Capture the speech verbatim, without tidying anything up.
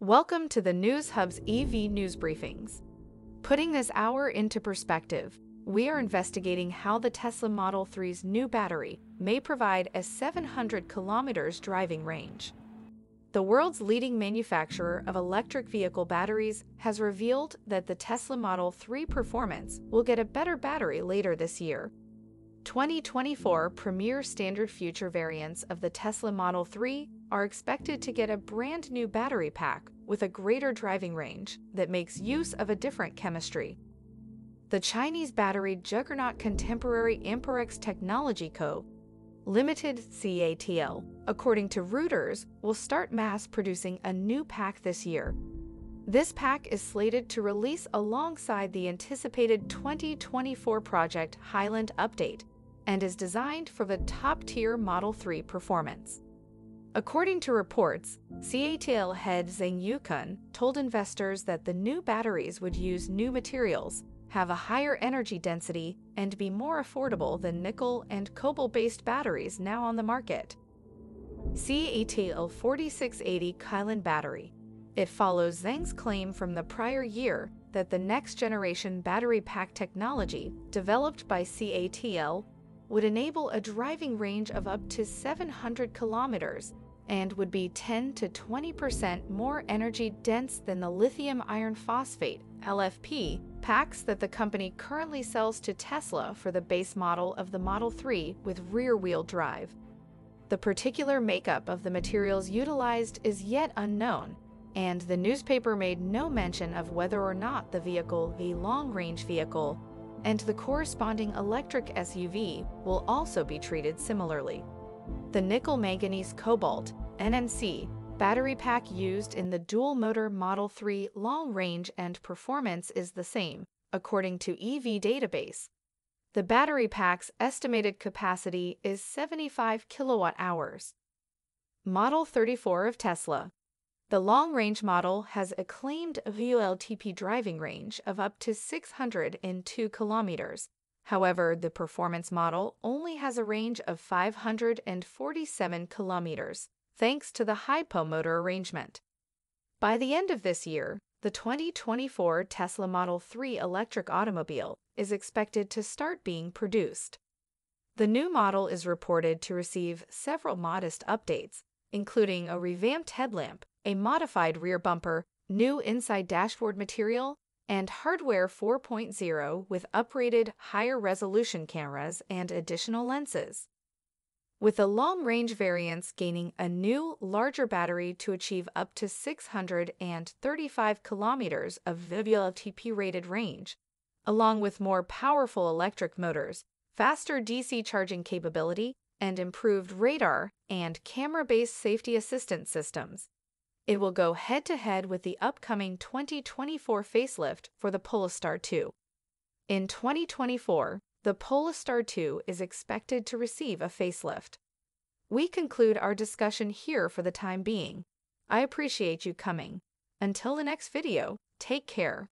Welcome to the News Hub's E V News Briefings. Putting this hour into perspective, we are investigating how the Tesla Model three's new battery may provide a seven hundred kilometers driving range. The world's leading manufacturer of electric vehicle batteries has revealed that the Tesla Model three performance will get a better battery later this year. twenty twenty-four Premier Standard Future variants of the Tesla Model three are expected to get a brand new battery pack with a greater driving range that makes use of a different chemistry. The Chinese battery juggernaut Contemporary Amperex Technology Co. Limited (C A T L), according to Reuters, will start mass producing a new pack this year. This pack is slated to release alongside the anticipated twenty twenty-four Project Highland update and is designed for the top-tier Model three performance. According to reports, C A T L head Zeng Yukun told investors that the new batteries would use new materials, have a higher energy density, and be more affordable than nickel and cobalt-based batteries now on the market. C A T L forty-six eighty Kylin Battery. It follows Zeng's claim from the prior year that the next-generation battery pack technology developed by C A T L would enable a driving range of up to seven hundred kilometers and would be ten to twenty percent more energy-dense than the lithium iron phosphate L F P packs that the company currently sells to Tesla for the base model of the Model three with rear-wheel drive. The particular makeup of the materials utilized is yet unknown, and the newspaper made no mention of whether or not the vehicle, a long-range vehicle, and the corresponding electric S U V will also be treated similarly. The nickel-manganese-cobalt (N M C) battery pack used in the dual-motor Model three long-range and performance is the same, according to E V Database. The battery pack's estimated capacity is seventy-five kilowatt hours. Model thirty-four of Tesla. The long-range model has a claimed V L T P driving range of up to six hundred two kilometers. However, the performance model only has a range of five hundred forty-seven kilometers, thanks to the hypomotor arrangement. By the end of this year, the twenty twenty-four Tesla Model three electric automobile is expected to start being produced. The new model is reported to receive several modest updates, including a revamped headlamp, a modified rear bumper, new inside dashboard material, and hardware four point oh with upgraded higher-resolution cameras and additional lenses. With the long-range variants gaining a new, larger battery to achieve up to six hundred thirty-five kilometers of V L T P-rated range, along with more powerful electric motors, faster D C charging capability, and improved radar and camera-based safety assistance systems. It will go head-to-head with the upcoming twenty twenty-four facelift for the Polestar two. In twenty twenty-four, the Polestar two is expected to receive a facelift. We conclude our discussion here for the time being. I appreciate you coming. Until the next video, take care.